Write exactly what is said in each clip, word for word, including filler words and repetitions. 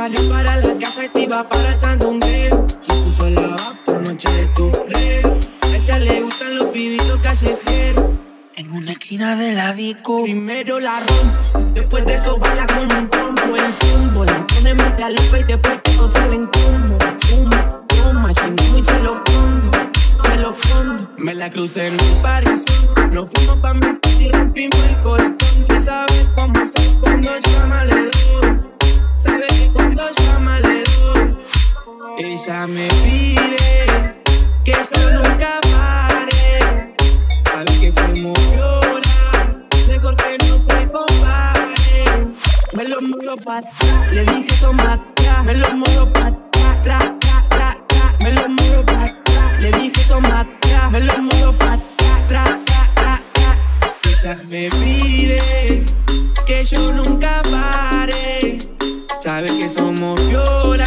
salió para la casa activa para el sandungueo. Se puso a lavar por noche de torreo. A ella le gustan los pibitos callejeros. En una esquina de la disco primero la rompo, después de eso baila con un trompo. El tumbo, la pone mete a loca y después todo sale en combo. Fuma, toma, chingo y se lo condo, se lo condo. Me la crucé en un París, no fumo pa' mí y rompimos el colchón. Se sabe cómo soy cuando llama le doy. Sabe que cuando llama le doy. Ella me pide que yo nunca pare. Sabe que soy moviona, mejor que no soy compadre. Me lo mudo para atrás, le dije toma atrás. Me lo mudo para atrás, tra, tra, tra, tra. Me lo mudo para atrás, le dije toma atrás. Me lo mudo para atrás, tra, tra, tra, tra. Ella me pide que yo nunca pare. Sabe que somos piola,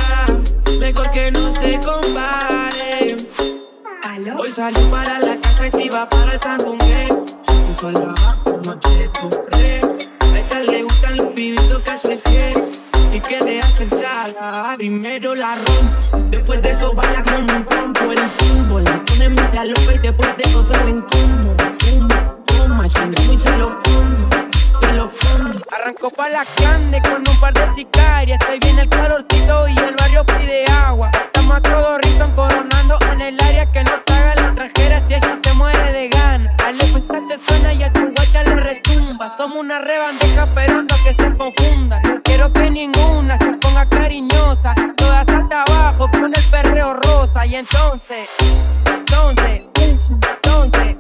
mejor que no se compare. ¿Aló? Hoy salió para la casa activa para el sandungueo. Se puso a lavar por noche de torreo. A ella le gustan los pibitos callejeros. ¿Y qué le hacen sala? Primero la rompo, después de eso baila con un trompo. El tumbo, la pone mete a loca y después de eso sale en combo. Fuma, toma, chingo y se lo condo. Arrancó pa' la grande con un par de sicarias. Hoy viene el calorcito y el barrio pide agua. Estamos a todo ritmo encoronando en el área. Que no salga la extranjera si ella se muere de gana. Al empezar te suena y a tu guacha le retumba. Somos una rebandeja esperando que se confunda. No quiero que ninguna se ponga cariñosa. Todas hasta abajo con el perreo rosa. Y entonces, entonces, entonces,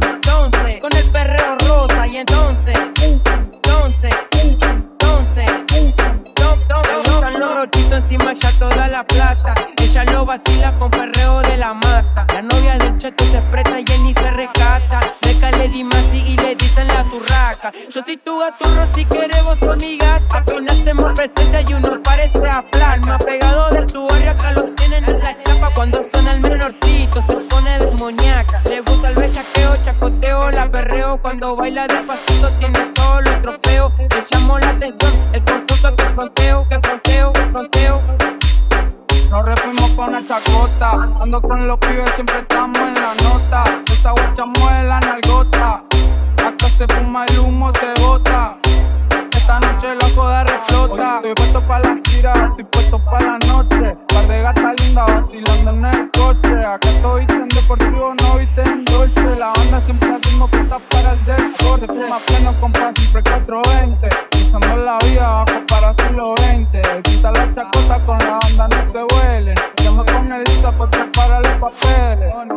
entonces, con el perreo rosa. Y entonces, entonces, entonces, le gustan los rochitos encima ya toda la plata. Ella lo vacila con perreo de la mata. La novia del cheto se presta y Jenny se rescata. Deca le di masi y le dicen la turraca. Yo soy tu gaturro, si querés vos sos mi gata. Con hacemos presente y uno parece a plasma. Pegado de tu barrio acá lo tienen en la chapa. Cuando suena el menorcito se pone demoníaca. Le gusta el bellaqueo, chacoteo, la perreo. Cuando baila despacito tiene todo lo trofeo. Le llamó la atención el concurso que fronteo, que fronteo, que fronteo. Nos refuimos pa' una chacota. Ando con los pibes, siempre estamos en la nota. Esa guacha mueve la nalgota. Acá se fuma el humo, se bota. Esta noche loco de reflota. Estoy puesto pa' las tiras, estoy puesto pa' la noche. Par de gatas lindas vacilando en el coche. Acá todo viste en deportivo, no viste en dolce. La banda siempre hacemos puestas para el deporte. Se fuma pleno, compra siempre cuatro veinte. Usando la vida bajo para hacerlo veinte. Quita las chacotas con la banda, no se huelen. Tengo con el lista pues prepara los papeles.